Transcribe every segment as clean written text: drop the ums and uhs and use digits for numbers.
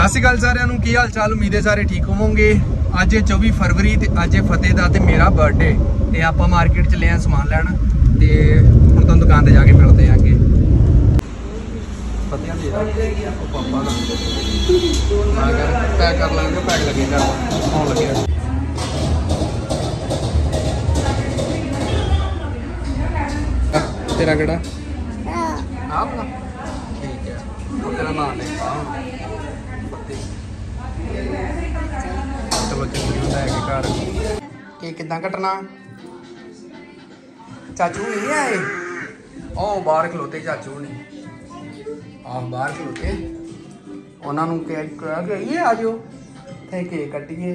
सत श्री अकाल सारियां नूं, की हाल चाल? उम्मीद है सारे ठीक होवोंगे। अज 24 फरवरी ते अज फतेह दा ते मेरा बर्थडे ते आपां मार्केट च ले आं समान लैण ते हुण तुहानूं दुकान ते जाके मिलदे आं। अगे फतेह दे पापा दा आ कर पैक कर लांगे, पैक लगेगा आउण लगेगा। तेरा केड़ा आप ना ठीक है, तो तेरा नाम है चाचू नहीं आए? बाहर खलोते चाचू ने, बाहर खलोते उन्होंने कहा कि आइए आ जाओ इतने केक कट्टिए है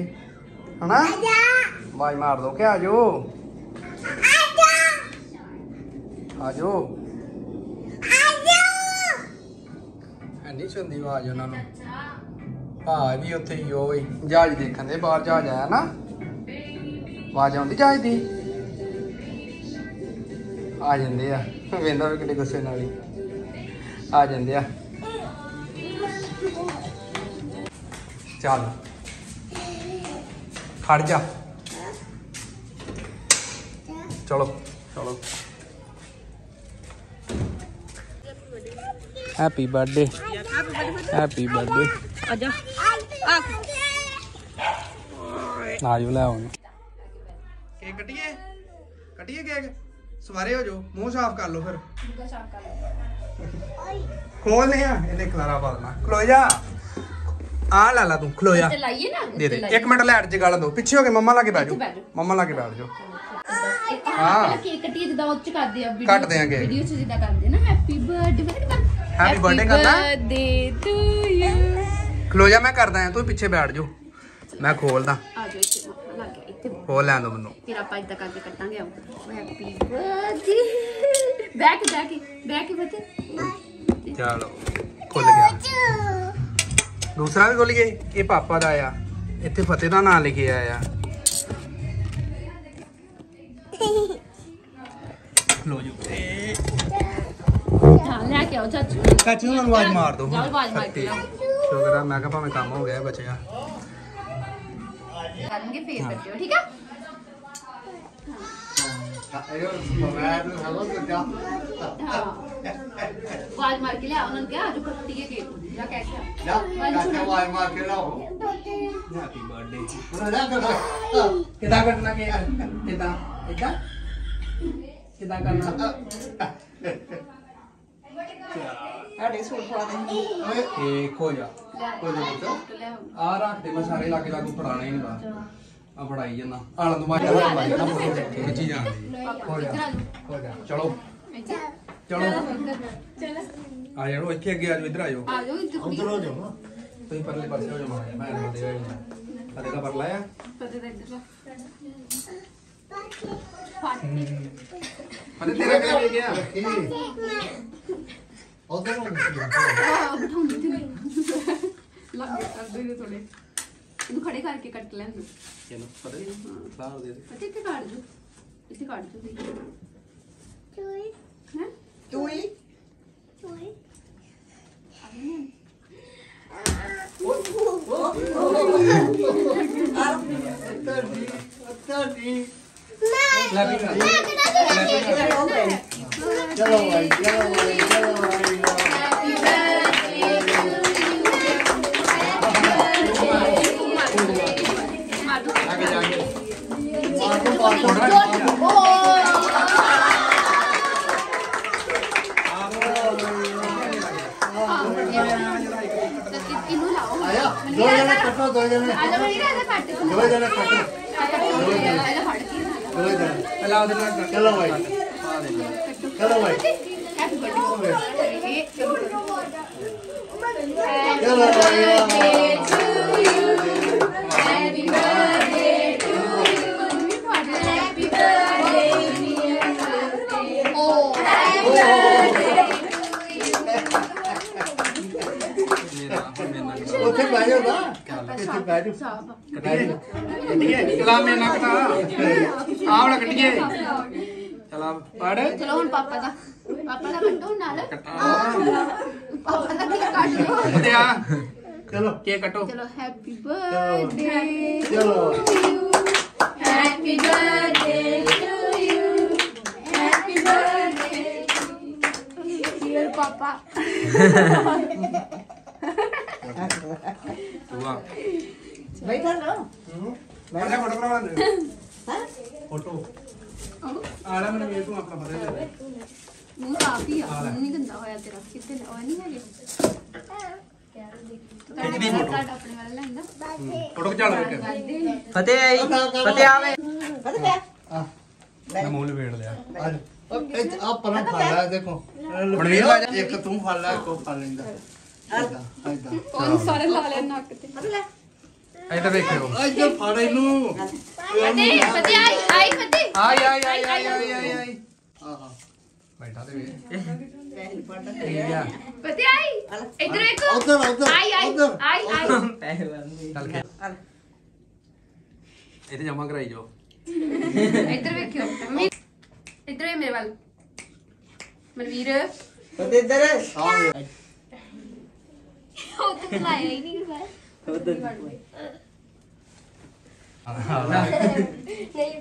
ना, आवाज मार दो कि आ जाओ आ जाओ। है नहीं सुनती आवाज उन्होंने, भाई भी उत्थे ही हो जहाज देखन दे, बाहर जहाज आया ना, आवाज आती जहाज की आ जाते हैं, वेंदा भी कितने गुस्से नाल आ जाते हैं। चल खड़ जा, चलो चलो। Happy birthday, happy birthday. आजा आयो ले आओ केक कटिए, कटिए केक, सवारे हो जाओ, मुंह साफ कर लो फिर खोल नहीं है इन्हें खलारा पालना। खलोया आ ला ला तू खलोया दे दे, एक मिनट लाइट जगा ला दो, पीछे हो के मम्मा लाके बैठ जाओ, मम्मा लाके बैठ जाओ। हां केक कटिए जदा उच्च कर दे, अब कट दे आगे वीडियो से जदा कर दे ना। हैप्पी बर्थडे, हैप्पी बर्थडे करना दे तू यू खलो जा, मैं करदा तू पिछे बैठ जाओ, मैं खोलदा खोल लैन दो मैनू। फिर आपां इदां करके कटांगे, happy birthday back back back बच्चे। चलो खुल गया, दूसरा भी खुल गया। ये पापा दा आया, इत्थे फतेह दा नाम लिखे आया। खलो जाओ, हां लेके आओ चाचू, चाचू नूं आवाज मार दो, आवाज मार के शुक्र है मैं कहा भावे काम हो गया बचेगा। करेंगे फिर बच्चों ठीक है। आवाज मार के ले आओ, उन्होंने कहा जो पत्ती के केक या कैसे आवाज मार के लाओ। हैप्पी बर्थडे किदा करना के किदा किदा किदा करना आड़े सूट फड़ा दे, ओए एक हो जा कोई नहीं आ रख दे, मैं सारे लागे लागू फड़ाने ही ना, आ फड़ाई जाना आला तो मार ना खिची जा हो जा। चलो चलो आ यार ओके आगे आ जाओ, इधर आ जाओ, आ जाओ उधर हो जाओ, तू परले पास हो जा, मैं आ दे आ देखा परला है पता दे इधर पार्टी पता तेरा क्या ले गया उधर थोड़े इन खड़े करके कट लें चलो पता नहीं बाहर दे दे, इतने काट दो, इतने काट दो तोई हैं तोई तोई चलो चलो केक कटो। चलो happy birthday to you, happy birthday to you, happy birthday dear पापा। वाह भाई कर लो मैंने फोटो करवा दे। हां फोटो आला मैंने ये तू आपका पता है मुंह काफी है नहीं गंदा होया तेरा कितने और नहीं है ये बैठा दे पति आई इधर देखो उधर आई आई आई आई चल के इधर जमा कराई जो इधर देखियो इधर है मेरे वाल मनवीर पति इधर है वो तो लाया ही नहीं बात नहीं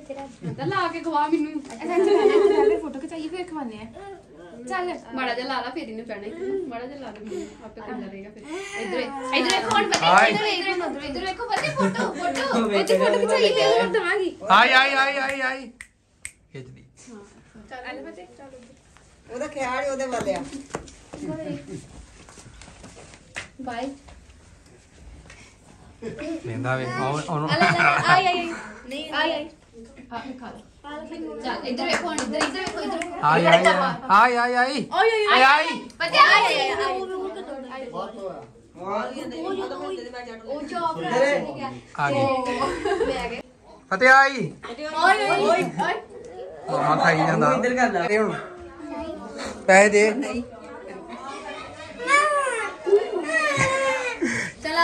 तेरा मतलब ला के खवा मेनू पहले फोटो खिचाई फिर खवाने हैं चल बड़ा जा लाला फिर इन्हें पहने बड़ा जा लाला आपके काम करेगा फिर इधर इधर कौन पता इधर देखो पता फोटो फोटो मुझे फोटो खिंचाई ले और दवागी आई आई आई आई आई खींच दी चल आले पता चलो ओदा खियाड़ी ओदे वाले बाय लेंदा वे और आई आई नहीं आई आई आप खा लो चल इधर देखो इधर आई आई आई आई आई आई आई पता है आई बहुत होया और ये नहीं वो जो आप आगे पता है आई ओए ओए मां खाई ਜਾਂਦਾ इधर कर ला ਹੁਣ ਪੈਸੇ ਦੇ ਚਲਾ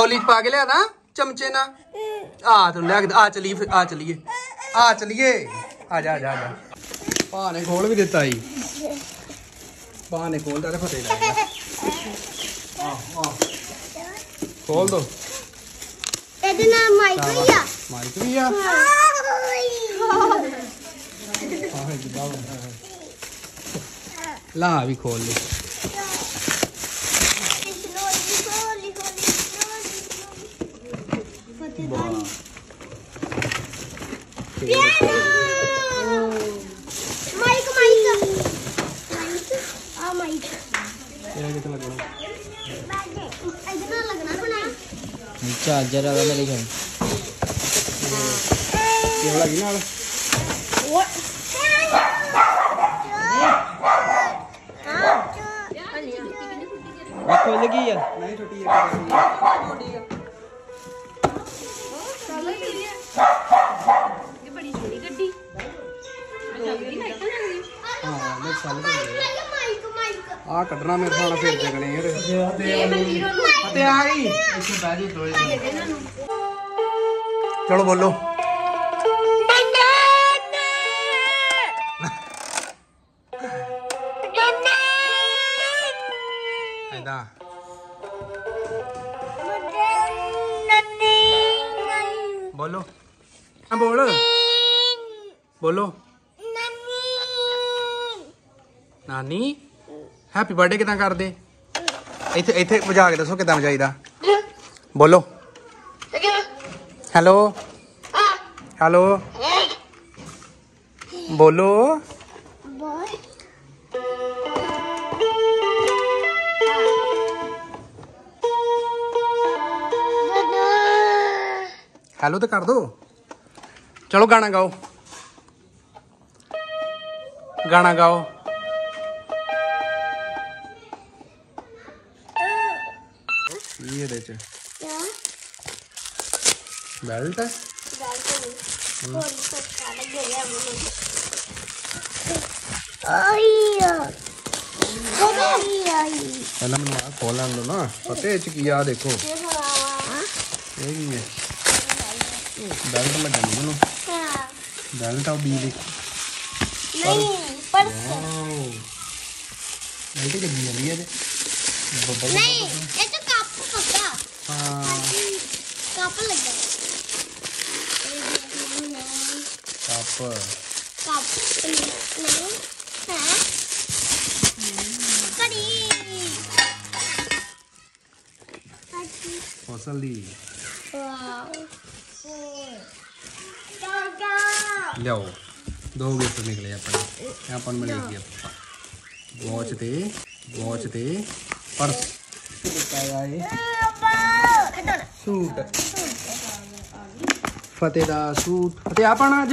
कॉलेज पा के ले ना चमचे ना आ तो लग आ चली आ चलिए आ जा पा ने खोल भी देता ही पा ने खोल दे फटे आ आ खोल दो तेरे नाम माइक भैया ला भी खोल ले चार्जर वाला मेरे घर ये वाला गिना वाला वो हां खोल गई यार नहीं छोटी है छोटी है चलो चली है ये बड़ी छोटी गड्डी जल्दी लाइट लग गई हां मैं चल आ कटना मेरे साला फिर जगने यार अते आई इसे बाजू थोड़ी चलो बोलो आइदा बोलो हां बोलो बोलो नानी नानी हैप्पी बर्थडे कितना कर दे इथे इथे मजाक दसो कितना मजाईदा बोलो हेलो हेलो बोलो हेलो तो कर दो चलो गाना गाओ ये देखो क्या बेल्ट है खोला लो ना पते किया देखो बेल्ट लगा लो बेल्ट और बी देखो बेल्ट लगी है ये नहीं ये तो कप पक्का हां कप लगा है कप नहीं हां कड़ी फसली वाओ का लो दो गिफ्ट निकले अपन में ले लिया पापा वॉच दे पर्स सूट फतेह दा सूट फतेह आप आना आज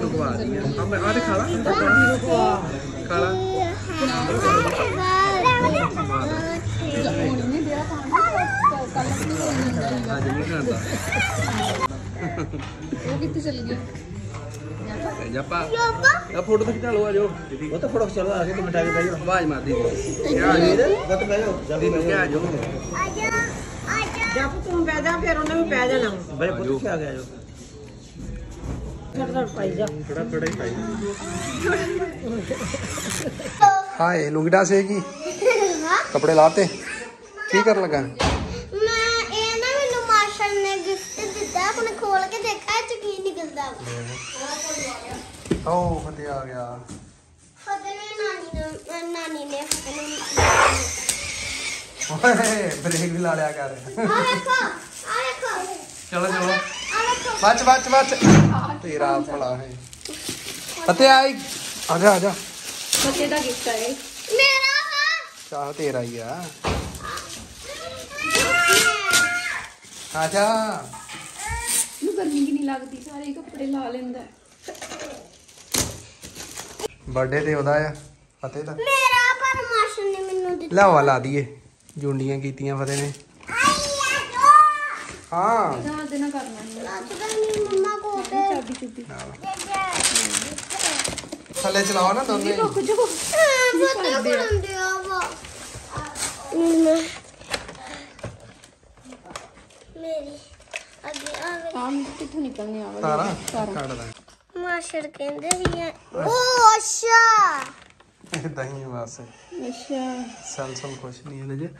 तेन को चल गया फोटो फोटो तो खिंचा लो आ वो तो फोटो चलो आगे तुम बैठा के आवाज मार दी जब तुम पैदा फिर उन्होंने भी पैदा ना भाई पुलिस आ गया जो थोड़ा थोड़ा ही पाई हाय लुगड़ा से की कपड़े लाते की कर लगा मैं ए ना मेनू मार्शल ने गिफ्ट दिता अपने खोल के देखा तो की निकलदा ओ फते आ गया फते ने नानी ने फते ने ओए ब्रेक भी ला लिया कर आ देखो चलो चलो बच बच बच तेरा भला है फते आई आजा आजा फते का गिफ्ट है मेरा है चाह तेरा ही है आजा नु गर्मी की नहीं लगती सारे कपड़े ला लेंदा है बर्थडे ते ओदा है फतेह दा मेरा पर मास्टर ने मेनू दित्ता ला वाला दिए जुंडियां कीतियां फतेह ने हां जा देना करना आज तो मेरी मम्मा को पे चाबी चुपी थले चलाओ ना दोनों रुक जाओ फतेह को दे आओ मेरी आगे आवे काम कितु निकलने आवे तारा काट दे मास्टर कहंदे ही ओ अच्छा दही वासे अच्छा सलसल कुछ नहीं है जे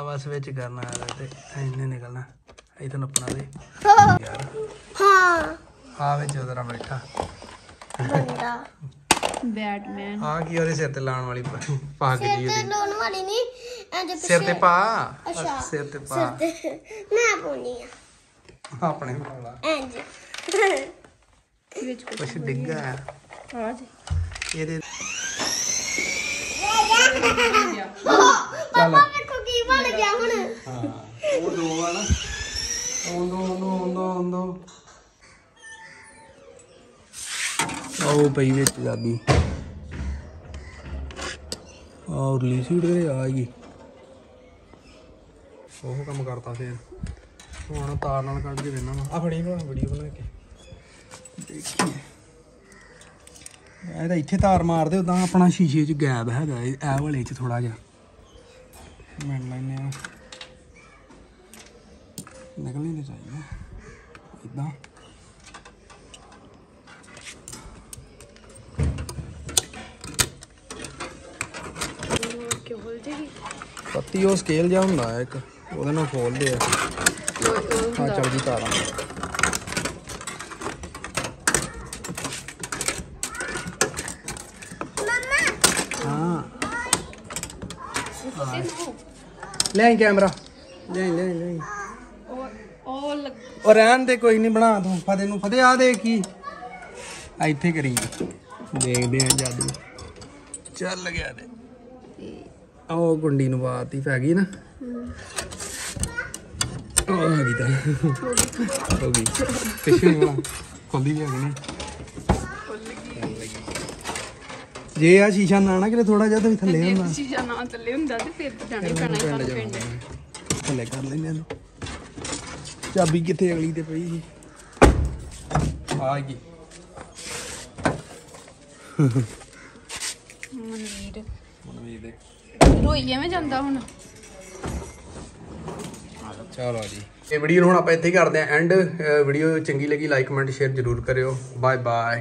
आवाज विच करना है ते इने निकलना ए तो नपना दे हां हां विच उधर बैठा बंदा बैटमैन हां की और सिर ते लान वाली पाग दी सिर ते लान वाली नहीं एंड सिर ते पा अच्छा सिर ते पा मैं बोलनी हां अपने वाला एंड कुछ डिग्गा आज ये दे पापा मेरे को की बन गया हुन हां वो दो वाला ओंदो ओंदो ओंदो ओंदो आओ भाई वे चाबी और लीसी उड़ गई आएगी वो काम करता फिर हुन तार नाल काट के देना आ फड़ी ना वीडियो बना के देखिए इतने तार मार दे अपना शीशे च गैप है ए वाले च थोड़ा जा मिल लें निकलने नहीं चाहिए इदा पत्ती वो स्केल जहा होंगे एक वो खोल दे हाँ चल जी तारा ले कैमरा और रहन दे कोई नहीं बना दूं फते नूं। फते आ दे की इत्थे करी देखदे आ जादू चल गया दे ओ गुंडी नूं बाती पै गई ना ओ आ गई ता हो गई किसी वाला खोली भी आ गई जे आ शीशा ना ना करे थोड़ा जा तो थल्ले हुंदा शीशा ना थल्ले हुंदा ते फिर जाने पैना ही पिंड थल्ले कर लेने नु चाबी किथे अगली ते पई ही आ गई मनवीर मनवीर देख रोई एवें जांदा हुन चलो जी ये वीडियो हुन आपां इत्थे ही करदे आ एंड वीडियो चंगी लगी लाइक कमेंट शेयर जरूर करियो बाय बाय।